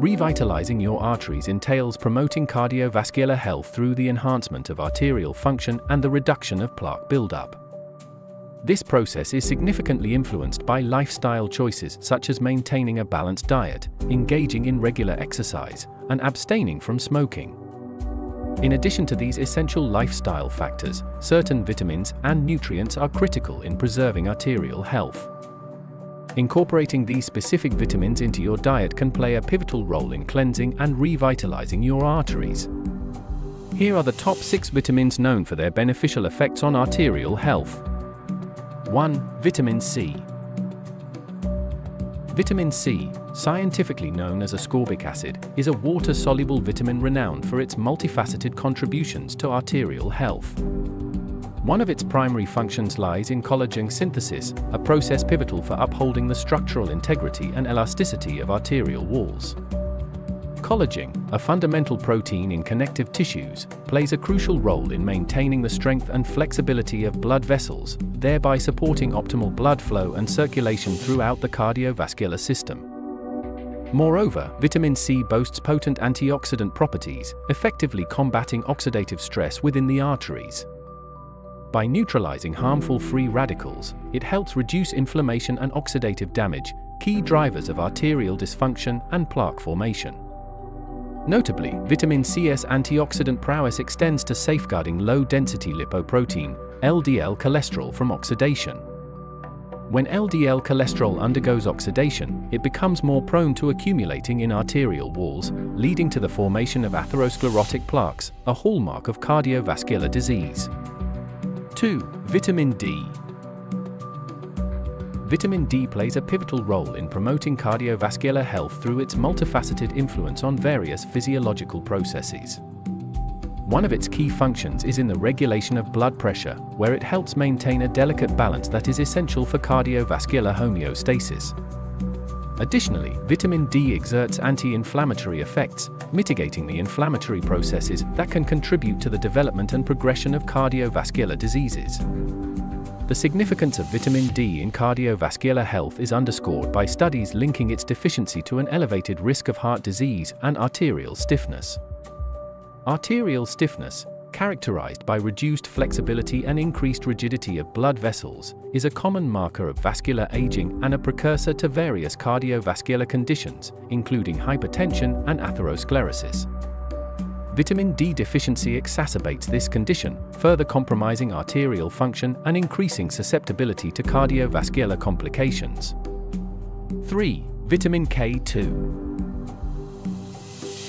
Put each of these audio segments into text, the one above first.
Revitalizing your arteries entails promoting cardiovascular health through the enhancement of arterial function and the reduction of plaque buildup. This process is significantly influenced by lifestyle choices such as maintaining a balanced diet, engaging in regular exercise, and abstaining from smoking. In addition to these essential lifestyle factors, certain vitamins and nutrients are critical in preserving arterial health. Incorporating these specific vitamins into your diet can play a pivotal role in cleansing and revitalizing your arteries. Here are the top 6 vitamins known for their beneficial effects on arterial health. 1. Vitamin C. Vitamin C, scientifically known as ascorbic acid, is a water-soluble vitamin renowned for its multifaceted contributions to arterial health. One of its primary functions lies in collagen synthesis, a process pivotal for upholding the structural integrity and elasticity of arterial walls. Collagen, a fundamental protein in connective tissues, plays a crucial role in maintaining the strength and flexibility of blood vessels, thereby supporting optimal blood flow and circulation throughout the cardiovascular system. Moreover, vitamin C boasts potent antioxidant properties, effectively combating oxidative stress within the arteries. By neutralizing harmful free radicals, it helps reduce inflammation and oxidative damage, key drivers of arterial dysfunction and plaque formation. Notably, vitamin C's antioxidant prowess extends to safeguarding low-density lipoprotein, LDL cholesterol from oxidation. When LDL cholesterol undergoes oxidation, it becomes more prone to accumulating in arterial walls, leading to the formation of atherosclerotic plaques, a hallmark of cardiovascular disease. 2. Vitamin D. Vitamin D plays a pivotal role in promoting cardiovascular health through its multifaceted influence on various physiological processes. One of its key functions is in the regulation of blood pressure, where it helps maintain a delicate balance that is essential for cardiovascular homeostasis. Additionally, vitamin D exerts anti-inflammatory effects, mitigating the inflammatory processes that can contribute to the development and progression of cardiovascular diseases. The significance of vitamin D in cardiovascular health is underscored by studies linking its deficiency to an elevated risk of heart disease and arterial stiffness. Arterial stiffness, characterized by reduced flexibility and increased rigidity of blood vessels, is a common marker of vascular aging and a precursor to various cardiovascular conditions, including hypertension and atherosclerosis. Vitamin D deficiency exacerbates this condition, further compromising arterial function and increasing susceptibility to cardiovascular complications. 3. Vitamin K2.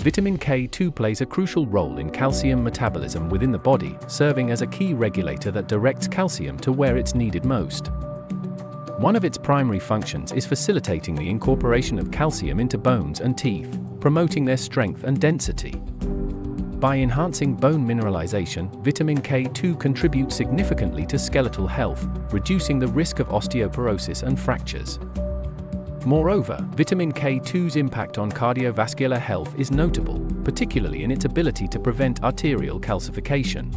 Vitamin K2 plays a crucial role in calcium metabolism within the body, serving as a key regulator that directs calcium to where it's needed most. One of its primary functions is facilitating the incorporation of calcium into bones and teeth, promoting their strength and density. By enhancing bone mineralization, vitamin K2 contributes significantly to skeletal health, reducing the risk of osteoporosis and fractures. Moreover, vitamin K2's impact on cardiovascular health is notable, particularly in its ability to prevent arterial calcification.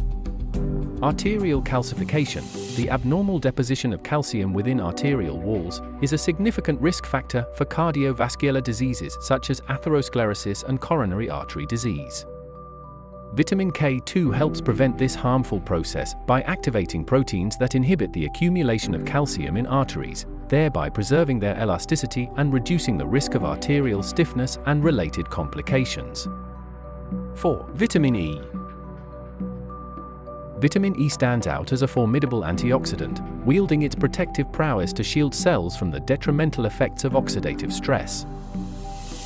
Arterial calcification, the abnormal deposition of calcium within arterial walls, is a significant risk factor for cardiovascular diseases such as atherosclerosis and coronary artery disease. Vitamin K2 helps prevent this harmful process by activating proteins that inhibit the accumulation of calcium in arteries, thereby preserving their elasticity and reducing the risk of arterial stiffness and related complications. 4. Vitamin E. Vitamin E stands out as a formidable antioxidant, wielding its protective prowess to shield cells from the detrimental effects of oxidative stress.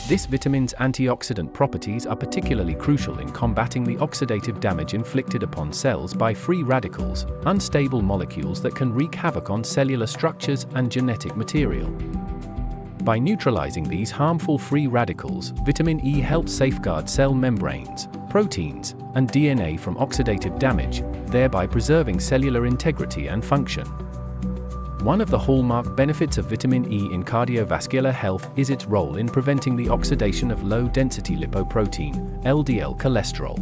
This vitamin's antioxidant properties are particularly crucial in combating the oxidative damage inflicted upon cells by free radicals, unstable molecules that can wreak havoc on cellular structures and genetic material. By neutralizing these harmful free radicals, vitamin E helps safeguard cell membranes, proteins, and DNA from oxidative damage, thereby preserving cellular integrity and function. One of the hallmark benefits of vitamin E in cardiovascular health is its role in preventing the oxidation of low-density lipoprotein, LDL cholesterol.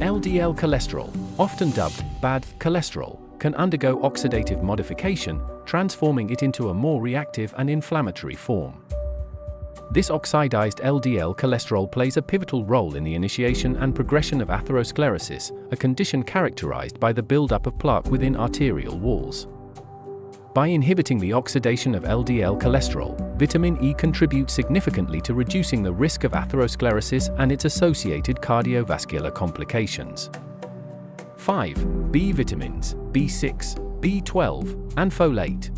LDL cholesterol, often dubbed bad cholesterol, can undergo oxidative modification, transforming it into a more reactive and inflammatory form. This oxidized LDL cholesterol plays a pivotal role in the initiation and progression of atherosclerosis, a condition characterized by the buildup of plaque within arterial walls. By inhibiting the oxidation of LDL cholesterol, vitamin E contributes significantly to reducing the risk of atherosclerosis and its associated cardiovascular complications. 5. B vitamins, B6, B12, and folate.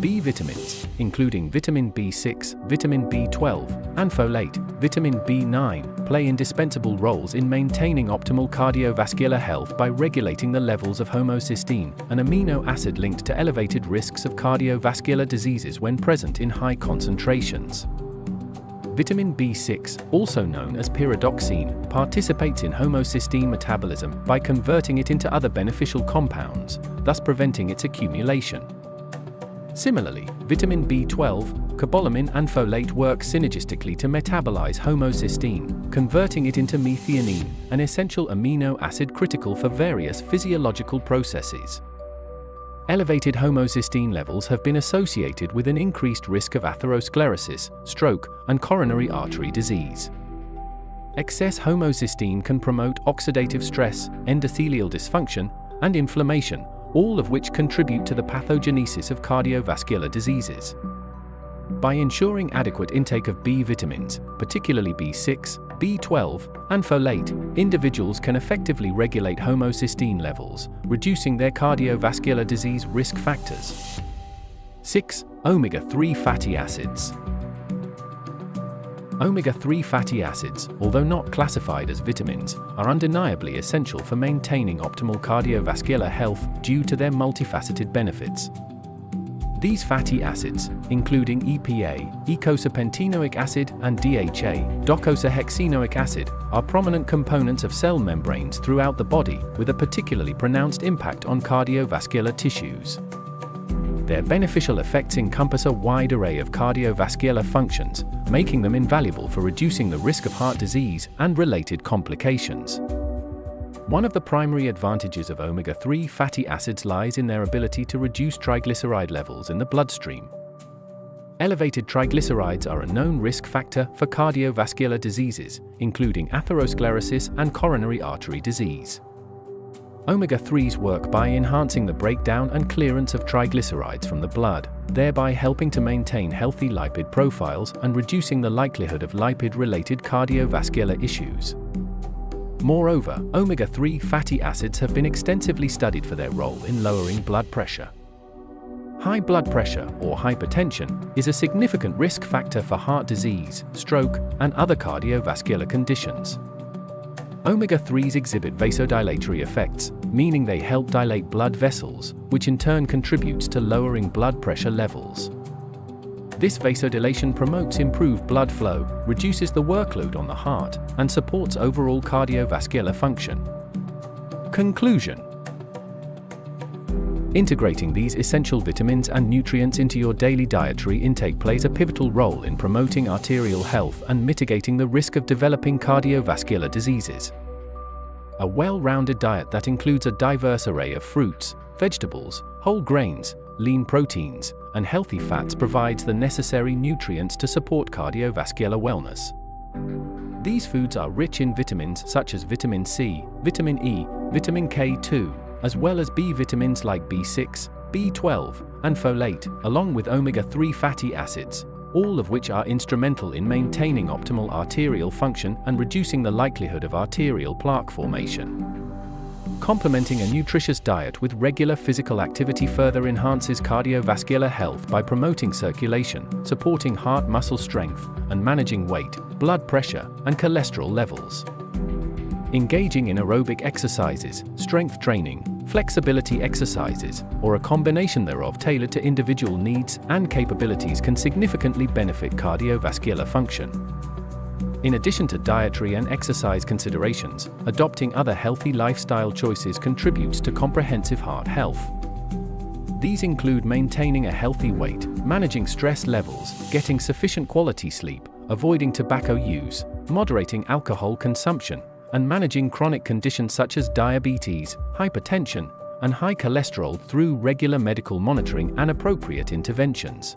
B vitamins, including vitamin B6, vitamin B12, and folate, vitamin B9, play indispensable roles in maintaining optimal cardiovascular health by regulating the levels of homocysteine, an amino acid linked to elevated risks of cardiovascular diseases when present in high concentrations. Vitamin B6, also known as pyridoxine, participates in homocysteine metabolism by converting it into other beneficial compounds, thus preventing its accumulation. Similarly, vitamin B12, cobalamin and folate work synergistically to metabolize homocysteine, converting it into methionine, an essential amino acid critical for various physiological processes. Elevated homocysteine levels have been associated with an increased risk of atherosclerosis, stroke, and coronary artery disease. Excess homocysteine can promote oxidative stress, endothelial dysfunction, and inflammation, all of which contribute to the pathogenesis of cardiovascular diseases. By ensuring adequate intake of B vitamins, particularly B6, B12, and folate, individuals can effectively regulate homocysteine levels, reducing their cardiovascular disease risk factors. 6. Omega-3 fatty acids. Omega-3 fatty acids, although not classified as vitamins, are undeniably essential for maintaining optimal cardiovascular health due to their multifaceted benefits. These fatty acids, including EPA, eicosapentaenoic acid, and DHA, docosahexaenoic acid, are prominent components of cell membranes throughout the body, with a particularly pronounced impact on cardiovascular tissues. Their beneficial effects encompass a wide array of cardiovascular functions, making them invaluable for reducing the risk of heart disease and related complications. One of the primary advantages of omega-3 fatty acids lies in their ability to reduce triglyceride levels in the bloodstream. Elevated triglycerides are a known risk factor for cardiovascular diseases, including atherosclerosis and coronary artery disease. Omega-3s work by enhancing the breakdown and clearance of triglycerides from the blood, thereby helping to maintain healthy lipid profiles and reducing the likelihood of lipid-related cardiovascular issues. Moreover, omega-3 fatty acids have been extensively studied for their role in lowering blood pressure. High blood pressure, or hypertension, is a significant risk factor for heart disease, stroke, and other cardiovascular conditions. Omega-3s exhibit vasodilatory effects, meaning they help dilate blood vessels, which in turn contributes to lowering blood pressure levels. This vasodilation promotes improved blood flow, reduces the workload on the heart, and supports overall cardiovascular function. Conclusion. Integrating these essential vitamins and nutrients into your daily dietary intake plays a pivotal role in promoting arterial health and mitigating the risk of developing cardiovascular diseases. A well-rounded diet that includes a diverse array of fruits, vegetables, whole grains, lean proteins, and healthy fats provides the necessary nutrients to support cardiovascular wellness. These foods are rich in vitamins such as vitamin C, vitamin E, vitamin K2, as well as B vitamins like B6, B12, and folate, along with omega-3 fatty acids, all of which are instrumental in maintaining optimal arterial function and reducing the likelihood of arterial plaque formation. Complementing a nutritious diet with regular physical activity further enhances cardiovascular health by promoting circulation, supporting heart muscle strength, and managing weight, blood pressure, and cholesterol levels. Engaging in aerobic exercises, strength training, flexibility exercises, or a combination thereof tailored to individual needs and capabilities can significantly benefit cardiovascular function. In addition to dietary and exercise considerations, adopting other healthy lifestyle choices contributes to comprehensive heart health. These include maintaining a healthy weight, managing stress levels, getting sufficient quality sleep, avoiding tobacco use, moderating alcohol consumption, and managing chronic conditions such as diabetes, hypertension, and high cholesterol through regular medical monitoring and appropriate interventions.